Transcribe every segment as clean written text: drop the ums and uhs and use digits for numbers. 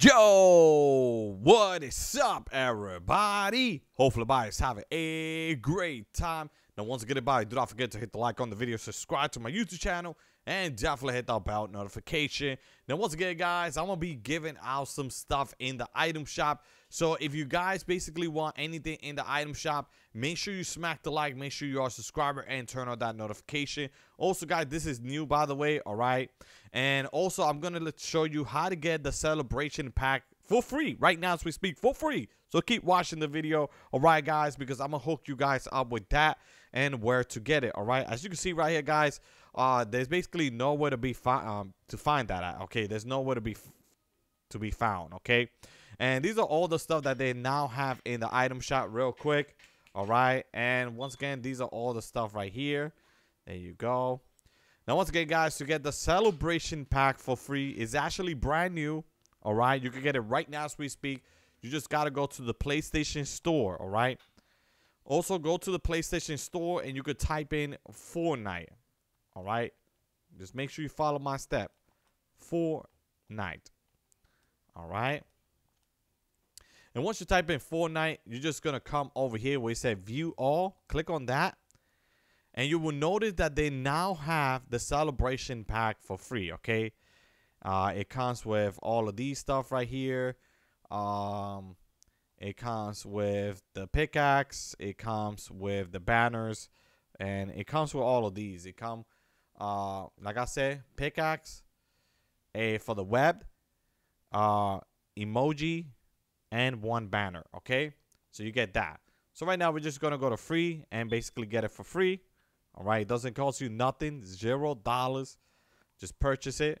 Yo, what is up, everybody? Hopefully, everybody's having a great time. Now, once again, everybody, do not forget to hit the like on the video, subscribe to my YouTube channel, and definitely hit that bell notification. Now, once again, guys, I'm going to be giving out some stuff in the item shop. So, if you guys basically want anything in the item shop, make sure you smack the like, make sure you are a subscriber, and turn on that notification. Also, guys, this is new, by the way, all right? And also, I'm going to show you how to get the celebration pack for free right now as we speak, for free. So keep watching the video, all right, guys, because I'm going to hook you guys up with that and where to get it, all right? As you can see right here, guys, there's basically nowhere to be find that at, okay? There's nowhere to be found, okay? And these are all the stuff that they now have in the item shop real quick, all right? And once again, these are all the stuff right here. There you go. Now, once again, guys, to get the celebration pack for free is actually brand new, all right? You can get it right now as we speak. You just got to go to the PlayStation Store, all right? Also, go to the PlayStation Store, and you could type in Fortnite, all right? Just make sure you follow my step. Fortnite, all right? And once you type in Fortnite, you're just going to come over here where it says View All. Click on that, and you will notice that they now have the celebration pack for free, okay? It comes with all of these stuff right here. It comes with the pickaxe, it comes with the banners, and it comes with all of these. It come, like I said, pickaxe, for the web, emoji, and one banner, okay? So you get that. So right now we're just gonna go to free and basically get it for free, all right? It doesn't cost you nothing, $0. Just purchase it,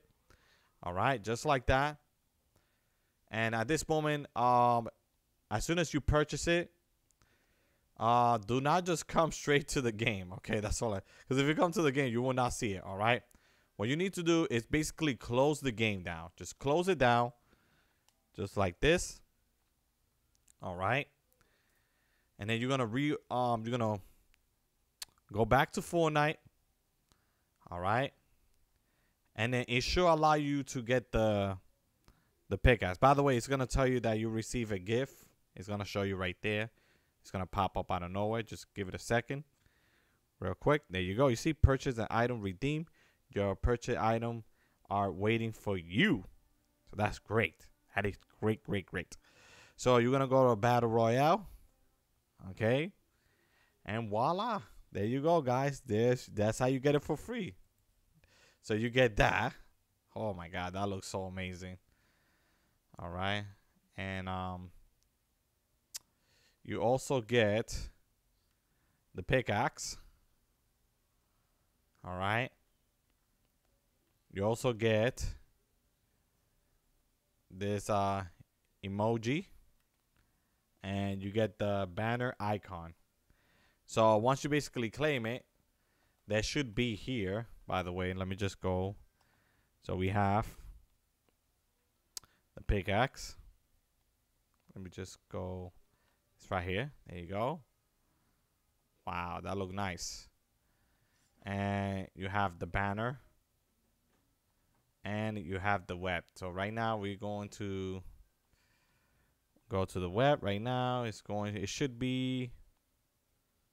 all right? Just like that. And at this moment, as soon as you purchase it, do not just come straight to the game, okay? That's all. Because if you come to the game, you will not see it, all right? What you need to do is basically close the game down. Just close it down, just like this, all right? And then you're gonna you're gonna go back to Fortnite, all right? And then it should allow you to get the pickaxe. By the way, it's going to tell you that you receive a gift. It's going to show you right there. It's going to pop up out of nowhere. Just give it a second. Real quick. There you go. You see purchase an item, redeem. Your purchase item are waiting for you. So that's great. That is great, great, great. So you're going to go to a battle royale. Okay. And voila. There you go, guys. That's how you get it for free. So you get that. Oh my God. That looks so amazing. All right, and you also get the pickaxe, all right? You also get this emoji, and you get the banner icon. So once you basically claim it, that should be here, by the way. Let me just go. So we have the pickaxe. Let me just go. It's right here. There you go. Wow, that looked nice. And you have the banner. And you have the web. So right now we're going to go to the web. Right now it's going. It should be.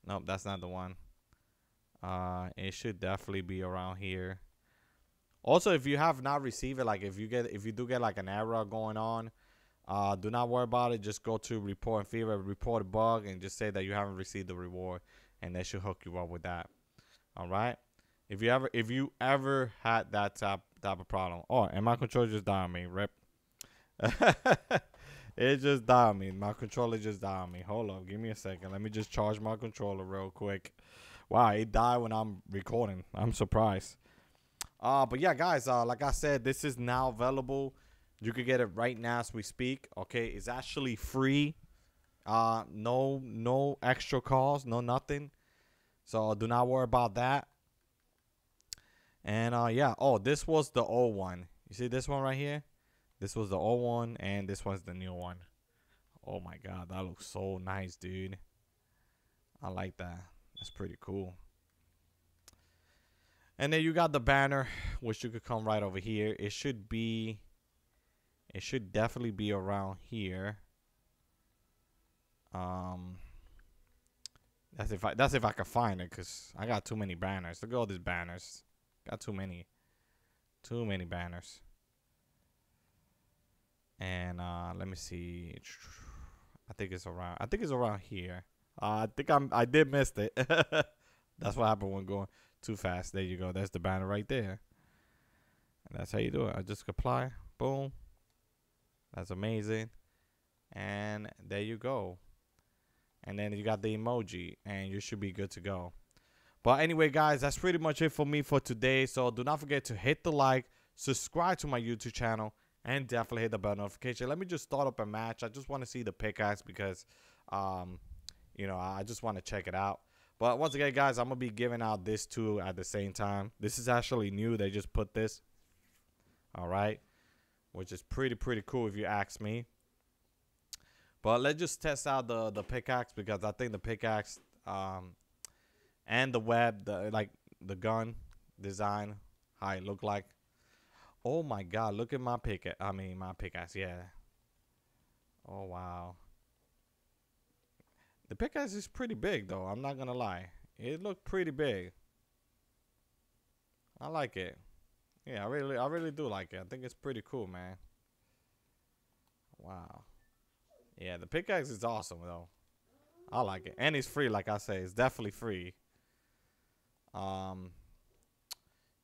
Nope, that's not the one. It should definitely be around here. Also, if you have not received it, like if you do get like an error going on, do not worry about it. Just go to report and fever, report a bug, and just say that you haven't received the reward, and they should hook you up with that. All right. If you ever had that type of problem, oh, and my controller just died on me. Rip. It just died on me. My controller just died on me. Hold up, give me a second. Let me just charge my controller real quick. Wow, it died when I'm recording. I'm surprised. But yeah, guys, like I said, this is now available. You could get it right now as we speak. Okay, it's actually free. No extra cost, no nothing. So do not worry about that. And yeah, oh, this was the old one. You see this one right here? This was the old one, and this one's the new one. Oh my God, that looks so nice, dude. I like that. That's pretty cool. And then you got the banner, which you could come right over here. It should be It should definitely be around here. That's if I can find it, cause I got too many banners. Look at all these banners. Got too many banners. And let me see. I think it's around here. I did miss it. That's what happened when going too fast. There you go. That's the banner right there. And that's how you do it. I just apply. Boom. That's amazing. And there you go. And then you got the emoji, and you should be good to go. But anyway, guys, that's pretty much it for me for today. So do not forget to hit the like, subscribe to my YouTube channel, and definitely hit the bell notification. Let me just start up a match. I just want to see the pickaxe because, you know, I just want to check it out. But once again, guys, I'm going to be giving out this too at the same time. This is actually new. They just put this. All right. Which is pretty cool if you ask me. But let's just test out the pickaxe, because I think the pickaxe and the web, the gun design, how it look like. Oh my God! Look at my pickaxe. I mean my pickaxe. Yeah. Oh wow. The pickaxe is pretty big though. I'm not gonna lie. It looked pretty big. I like it. Yeah, I really do like it. I think it's pretty cool, man. Wow. Yeah, the pickaxe is awesome though. I like it, and it's free. Like I say, it's definitely free.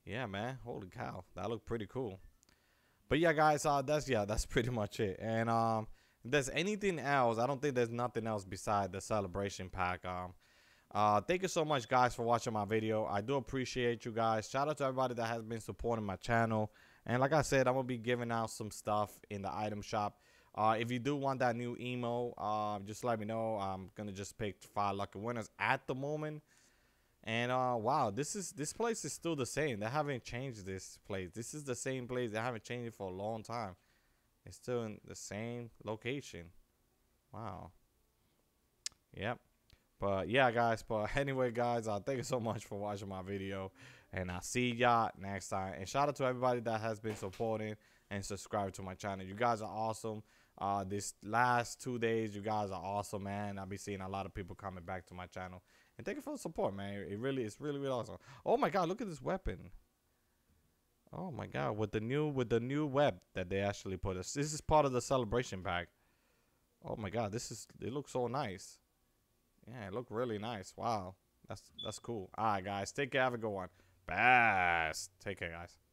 Yeah, man. Holy cow, that looked pretty cool. But yeah, guys, that's pretty much it. And if there's anything else, I don't think there's nothing else beside the celebration pack. Thank you so much, guys, for watching my video. I do appreciate you guys. Shout out to everybody that has been supporting my channel. And like I said, I'm gonna be giving out some stuff in the item shop. If you do want that new emote, just let me know. I'm gonna just pick 5 lucky winners at the moment. And wow, this place is still the same. They haven't changed this place. This is the same place. They haven't changed it for a long time. It's still in the same location. Wow. Yep. But yeah, guys. But anyway, guys, thank you so much for watching my video, and I'll see y'all next time. And shout out to everybody that has been supporting and subscribing to my channel. You guys are awesome. This last 2 days, you guys are awesome, man. I'll be seeing a lot of people coming back to my channel. And thank you for the support, man. It's really awesome. Oh my God, look at this weapon. Oh my God, with the new web that they actually put us. This is part of the celebration pack. Oh my God, it looks so nice. Yeah, it looked really nice. Wow. That's cool. Alright guys, take care, have a good one. Best. Take care, guys.